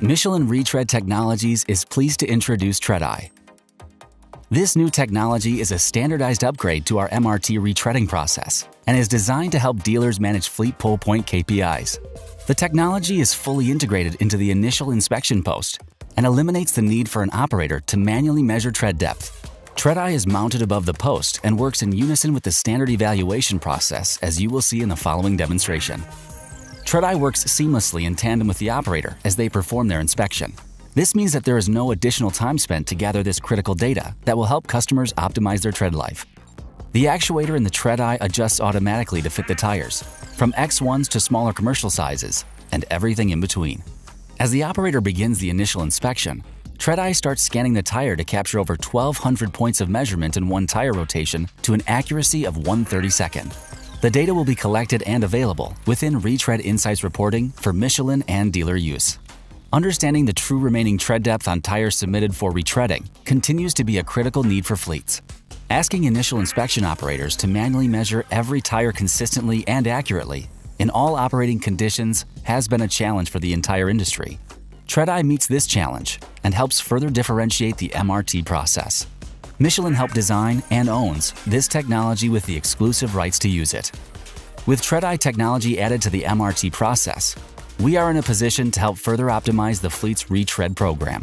Michelin Retread Technologies is pleased to introduce TreadEye. This new technology is a standardized upgrade to our MRT retreading process and is designed to help dealers manage fleet pull point KPIs. The technology is fully integrated into the initial inspection post and eliminates the need for an operator to manually measure tread depth. TreadEye is mounted above the post and works in unison with the standard evaluation process, as you will see in the following demonstration. TreadEye works seamlessly in tandem with the operator as they perform their inspection. This means that there is no additional time spent to gather this critical data that will help customers optimize their tread life. The actuator in the TreadEye adjusts automatically to fit the tires, from X1s to smaller commercial sizes, and everything in between. As the operator begins the initial inspection, TreadEye starts scanning the tire to capture over 1,200 points of measurement in one tire rotation to an accuracy of 1/32. The data will be collected and available within Retread Insights reporting for Michelin and dealer use. Understanding the true remaining tread depth on tires submitted for retreading continues to be a critical need for fleets. Asking initial inspection operators to manually measure every tire consistently and accurately in all operating conditions has been a challenge for the entire industry. TreadEye meets this challenge and helps further differentiate the MRT process. Michelin helped design and owns this technology with the exclusive rights to use it. With TreadEye technology added to the MRT process, we are in a position to help further optimize the fleet's retread program.